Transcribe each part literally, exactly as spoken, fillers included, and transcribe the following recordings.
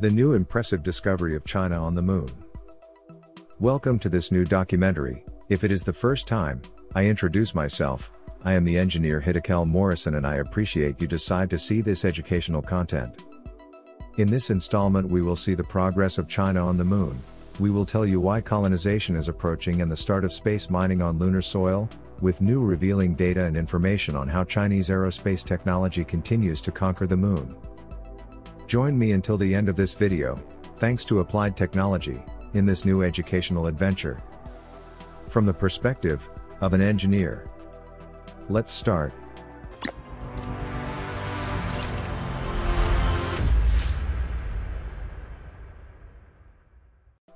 The new impressive discovery of China on the Moon. Welcome to this new documentary. If it is the first time, I introduce myself. I am the engineer Hiddekel Morrison, and I appreciate you decide to see this educational content. In this installment we will see the progress of China on the Moon. We will tell you why colonization is approaching and the start of space mining on lunar soil, with new revealing data and information on how Chinese aerospace technology continues to conquer the Moon. Join me until the end of this video, thanks to applied technology, in this new educational adventure. From the perspective of an engineer. Let's start.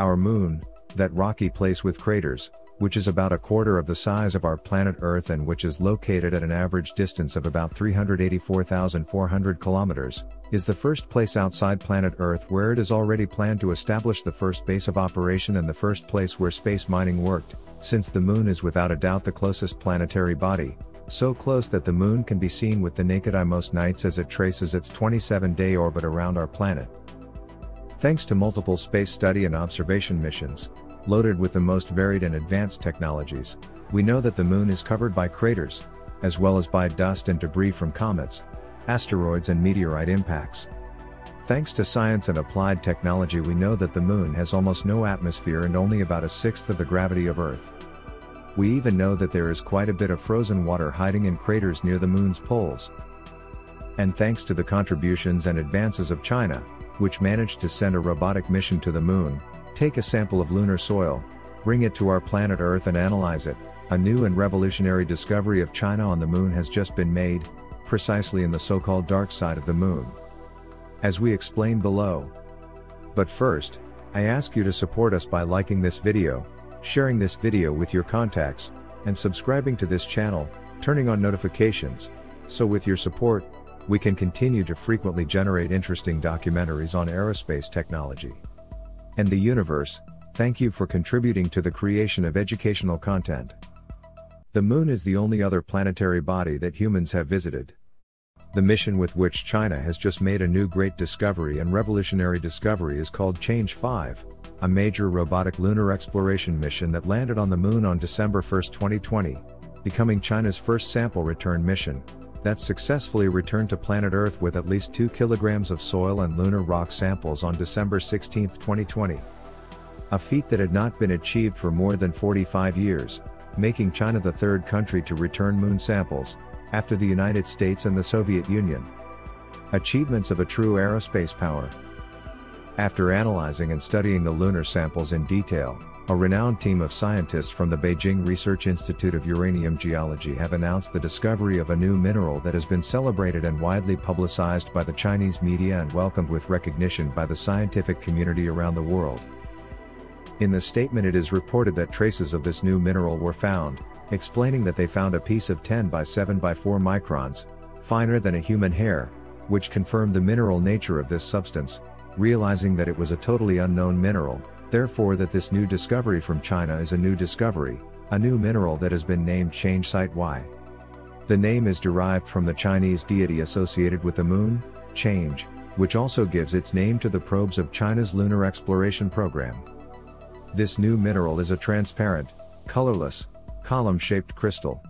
Our Moon, that rocky place with craters, which is about a quarter of the size of our planet Earth and which is located at an average distance of about three hundred eighty-four thousand four hundred kilometers, is the first place outside planet Earth where it is already planned to establish the first base of operation and the first place where space mining worked, since the Moon is without a doubt the closest planetary body, so close that the Moon can be seen with the naked eye most nights as it traces its twenty-seven day orbit around our planet. Thanks to multiple space study and observation missions, loaded with the most varied and advanced technologies, we know that the Moon is covered by craters, as well as by dust and debris from comets, asteroids and meteorite impacts. Thanks to science and applied technology we know that the Moon has almost no atmosphere and only about a sixth of the gravity of Earth. We even know that there is quite a bit of frozen water hiding in craters near the Moon's poles. And thanks to the contributions and advances of China, which managed to send a robotic mission to the Moon, take a sample of lunar soil, bring it to our planet Earth and analyze it, a new and revolutionary discovery of China on the Moon has just been made, precisely in the so-called dark side of the Moon, as we explain below. But first, I ask you to support us by liking this video, sharing this video with your contacts, and subscribing to this channel, turning on notifications, so with your support, we can continue to frequently generate interesting documentaries on aerospace technology and the universe. Thank you for contributing to the creation of educational content. The Moon is the only other planetary body that humans have visited. The mission with which China has just made a new great discovery and revolutionary discovery is called Chang'e five, a major robotic lunar exploration mission that landed on the Moon on December first twenty twenty, becoming China's first sample return mission that successfully returned to planet Earth with at least two kilograms of soil and lunar rock samples on December sixteenth twenty twenty. A feat that had not been achieved for more than forty-five years, making China the third country to return Moon samples, after the United States and the Soviet Union. Achievements of a true aerospace power. After analyzing and studying the lunar samples in detail, a renowned team of scientists from the Beijing Research Institute of Uranium Geology have announced the discovery of a new mineral that has been celebrated and widely publicized by the Chinese media and welcomed with recognition by the scientific community around the world. In the statement it is reported that traces of this new mineral were found, explaining that they found a piece of ten by seven by four microns, finer than a human hair, which confirmed the mineral nature of this substance, realizing that it was a totally unknown mineral. Therefore that this new discovery from China is a new discovery, a new mineral that has been named Changesite-(Y). The name is derived from the Chinese deity associated with the Moon, Change, which also gives its name to the probes of China's lunar exploration program. This new mineral is a transparent, colorless, column-shaped crystal.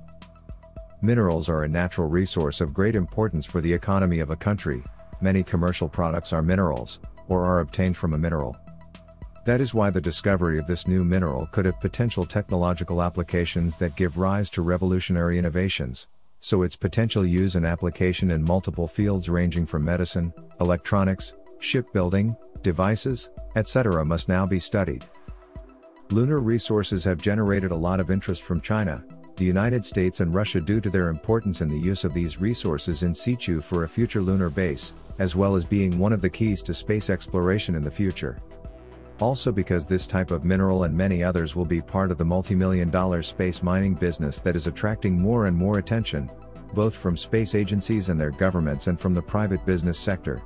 Minerals are a natural resource of great importance for the economy of a country. Many commercial products are minerals, or are obtained from a mineral. That is why the discovery of this new mineral could have potential technological applications that give rise to revolutionary innovations, so its potential use and application in multiple fields ranging from medicine, electronics, shipbuilding, devices, et cetera must now be studied. Lunar resources have generated a lot of interest from China, the United States and Russia due to their importance in the use of these resources in situ for a future lunar base, as well as being one of the keys to space exploration in the future. Also because this type of mineral and many others will be part of the multi-million dollar space mining business that is attracting more and more attention, both from space agencies and their governments and from the private business sector.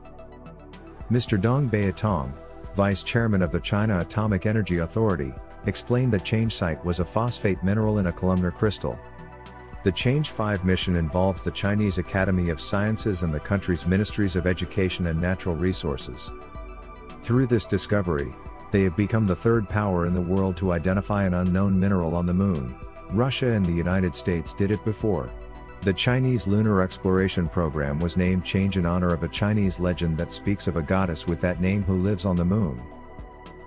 Mister Dong Beitong, Vice Chairman of the China Atomic Energy Authority, explained that Changesite was a phosphate mineral in a columnar crystal. The Change five mission involves the Chinese Academy of Sciences and the country's Ministries of Education and Natural Resources. Through this discovery, they have become the third power in the world to identify an unknown mineral on the Moon. Russia and the United States did it before. The Chinese lunar exploration program was named Change in honor of a Chinese legend that speaks of a goddess with that name who lives on the Moon.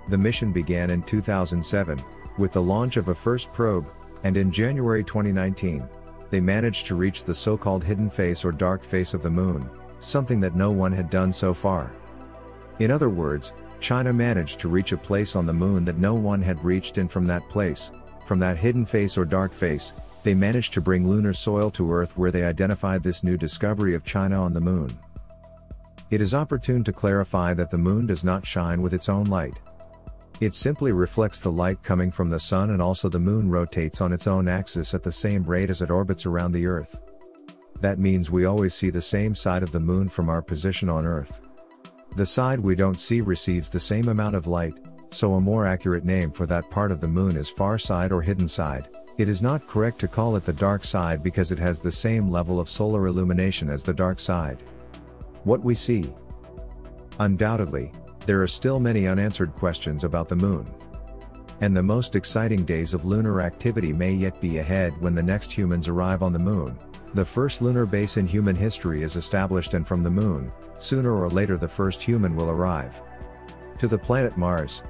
The mission began in two thousand seven, with the launch of a first probe, and in January twenty nineteen, they managed to reach the so-called hidden face or dark face of the Moon, something that no one had done so far. In other words, China managed to reach a place on the Moon that no one had reached, and from that place, from that hidden face or dark face, they managed to bring lunar soil to Earth, where they identified this new discovery of China on the Moon. It is opportune to clarify that the Moon does not shine with its own light. It simply reflects the light coming from the Sun, and also the Moon rotates on its own axis at the same rate as it orbits around the Earth. That means we always see the same side of the Moon from our position on Earth. The side we don't see receives the same amount of light, so a more accurate name for that part of the Moon is far side or hidden side. It is not correct to call it the dark side because it has the same level of solar illumination as the dark side. What we see. Undoubtedly, there are still many unanswered questions about the Moon. And the most exciting days of lunar activity may yet be ahead when the next humans arrive on the Moon. The first lunar base in human history is established, and from the Moon, sooner or later the first human will arrive. To the planet Mars.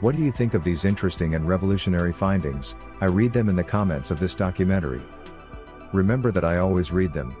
What do you think of these interesting and revolutionary findings? I read them in the comments of this documentary. Remember that I always read them.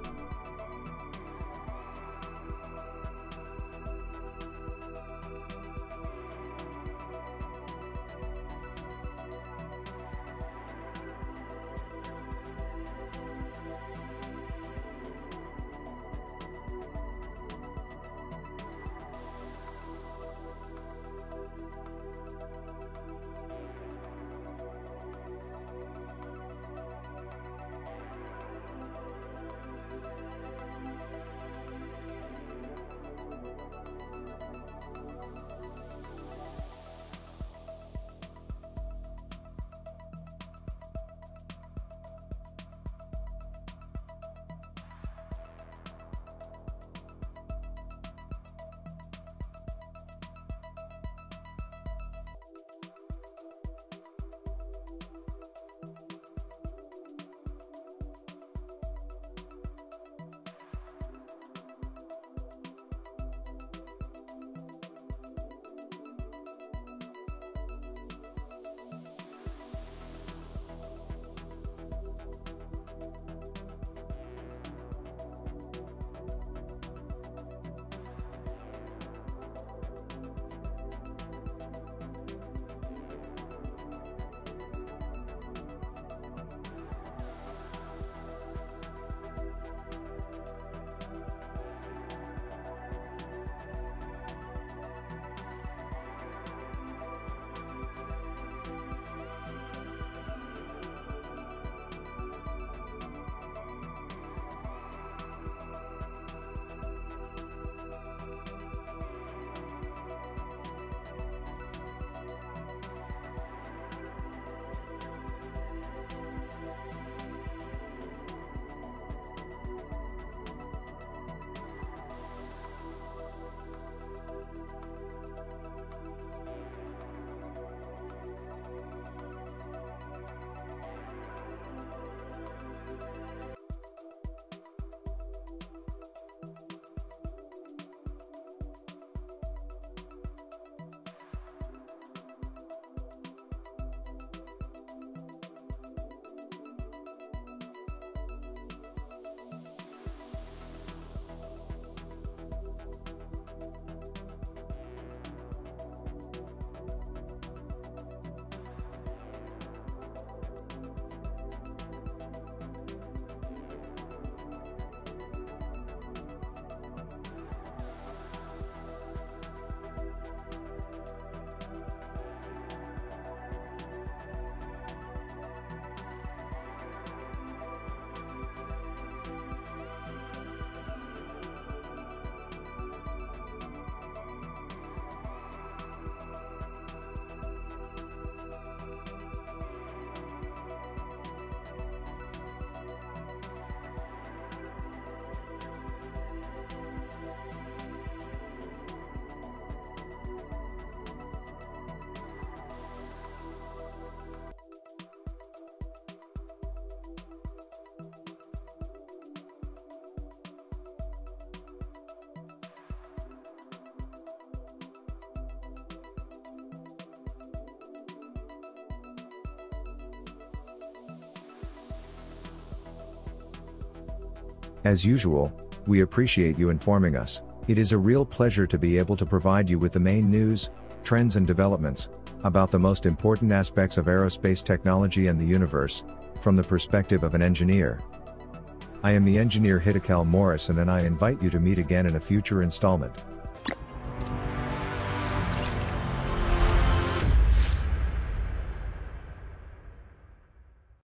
As usual, we appreciate you informing us. It is a real pleasure to be able to provide you with the main news, trends and developments, about the most important aspects of aerospace technology and the universe, from the perspective of an engineer. I am the engineer Hiddekel Morrison, and I invite you to meet again in a future installment.